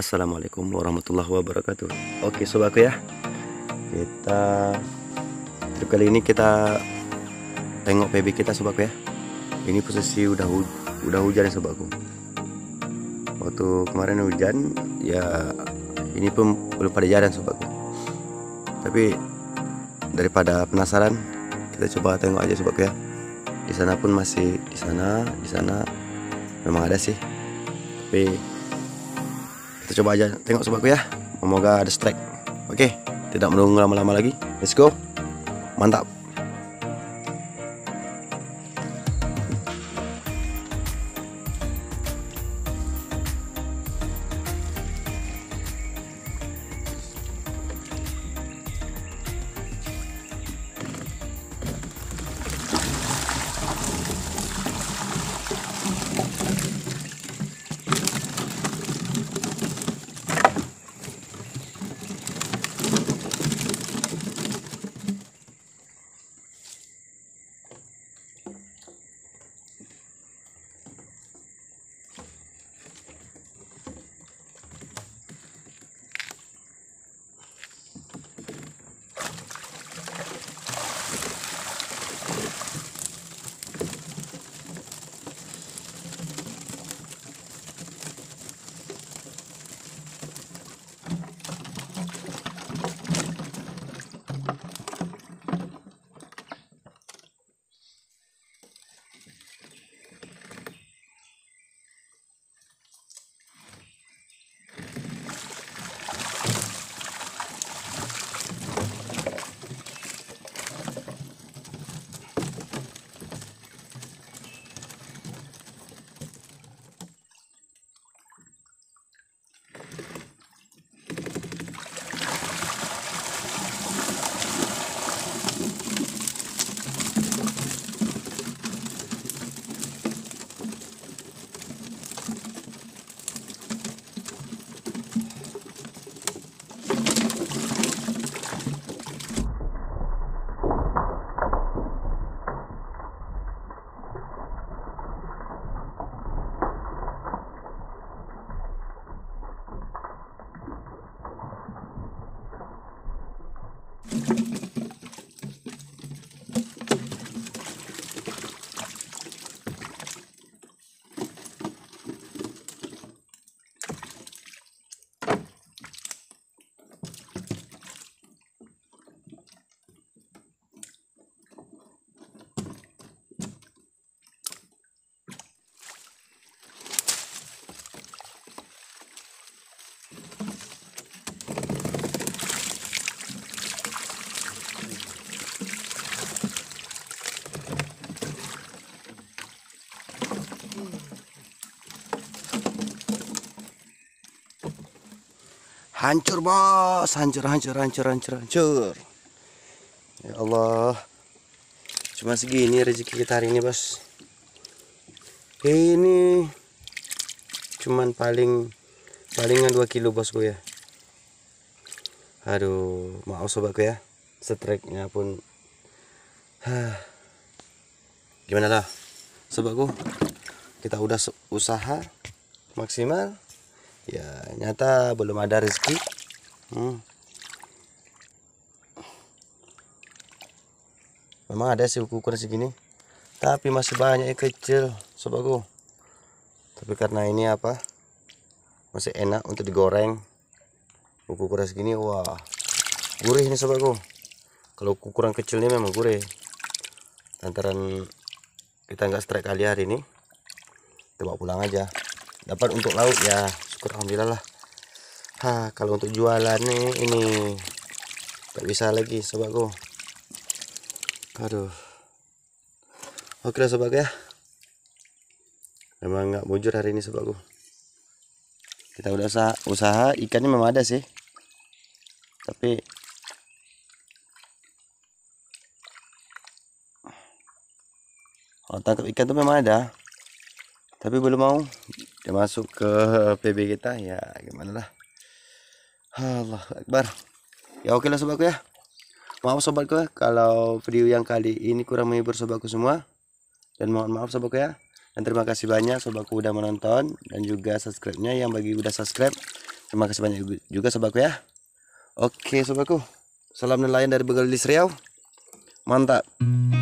Assalamualaikum warahmatullahi wabarakatuh. Oke sobatku ya, kita trip kali ini kita tengok PB kita sobatku ya. Ini posisi udah hujan ya sobatku. Waktu kemarin hujan ya, ini pun belum pada jalan sobatku. Tapi daripada penasaran, kita coba tengok aja sobatku ya. Di sana pun masih di sana memang ada sih. Tapi kita coba aja tengok sobatku ya, semoga ada strike. Oke, tidak menunggu lama-lama lagi, let's go. Mantap. Hancur bos, hancur. Ya Allah, cuma segini rezeki kita hari ini bos. Ini cuman palingan 2 kilo bosku ya. Aduh, maaf sobatku ya, strike-nya pun. Gimana lah sobatku, kita udah usaha maksimal ya, nyata belum ada rezeki. Memang ada sih ukuran segini, tapi masih banyak yang kecil sobatku. Tapi karena ini apa, masih enak untuk digoreng. Ukuran segini wah gurih nih sobatku. Kalau ukuran kecilnya memang gurih. Lantaran kita nggak strike kali hari ini, kita bawa pulang aja. Dapat untuk lauk ya, syukur alhamdulillah lah. Kalau untuk jualan nih, ini gak bisa lagi sobatku. Aduh. Oke lah sobatku ya, memang gak mujur hari ini sobatku. Kita udah usaha, ikannya memang ada sih, tapi tangkap ikan tuh memang ada, tapi belum mau dia masuk ke PB kita ya. Gimana lah, Allah Akbar ya. Oke lah sobatku ya, maaf sobatku ya, kalau video yang kali ini kurang menghibur sobatku semua, dan mohon maaf sobatku ya. Dan terima kasih banyak sobatku udah menonton, dan juga subscribe-nya yang bagi udah subscribe. Terima kasih banyak juga sobatku ya. Oke sobatku, salam nelayan dari Begali Seriau. Mantap.